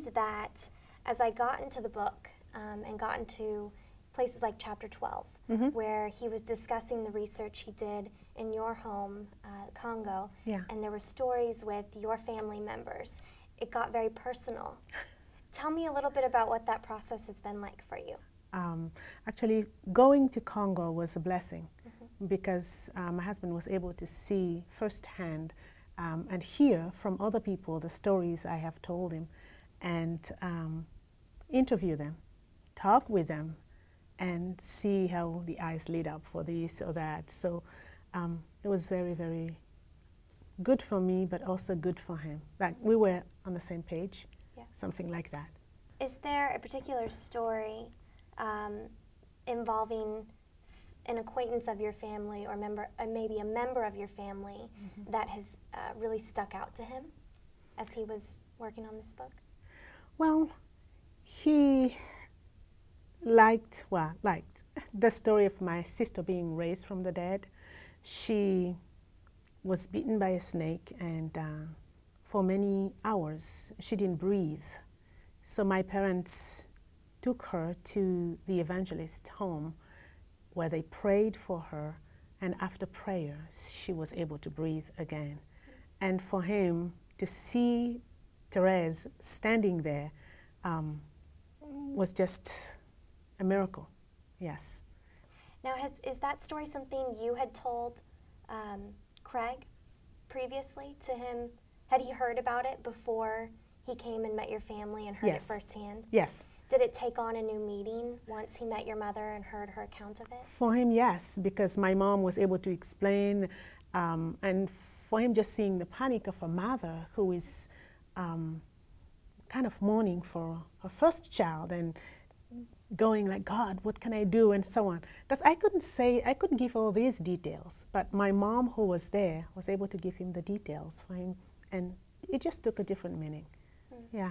found that as I got into the book and got into places like chapter 12, mm-hmm. where he was discussing the research he did in your home, Congo, yeah. and there were stories with your family members, it got very personal. Tell me a little bit about what that process has been like for you. Actually, going to Congo was a blessing mm-hmm. because my husband was able to see firsthand and hear from other people the stories I have told him, and interview them, talk with them, and see how the eyes lit up for this or that. So it was very, very good for me, but also good for him. Like we were on the same page, yeah. something like that. Is there a particular story involving an acquaintance of your family or maybe a member of your family mm-hmm. that has really stuck out to him as he was working on this book? Well, he liked the story of my sister being raised from the dead. She was bitten by a snake, and for many hours she didn't breathe. So my parents took her to the evangelist home, where they prayed for her, and after prayer she was able to breathe again. And for him to see Therese standing there was just a miracle, yes. Now, is that story something you had told Craig previously to him? Had he heard about it before he came and met your family and heard yes. it firsthand? Yes. Did it take on a new meaning once he met your mother and heard her account of it? For him, yes, because my mom was able to explain, and for him just seeing the panic of a mother who is kind of mourning for her first child and going like, God, what can I do, and so on. Because I couldn't give all these details, but my mom who was there was able to give him the details for him, and it just took a different meaning, mm. yeah.